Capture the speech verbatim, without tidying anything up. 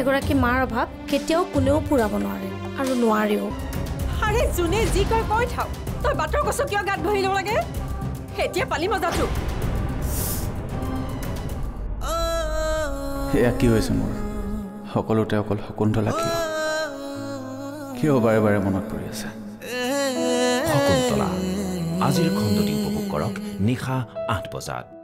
एगराकी मार अभाव केতিয়াও কোনেও পুৰাব নোৱাৰে আৰু নোৱাৰেও। আৰে জুনে জি কয় কই থাও তই বাটৰ কছ কিয় গাত ধৰি লব লাগে এতিয়া পালি মজাটো এয়া কি হৈছে মোৰ সকলোতে অকল হকুণ্ড লাগি কিয় বাৰে বাৰে মনত পৰি আছে হকুণ্ড আজিৰ খণ্ডটি উপভোগ কৰক নিশা আঠ বজাত।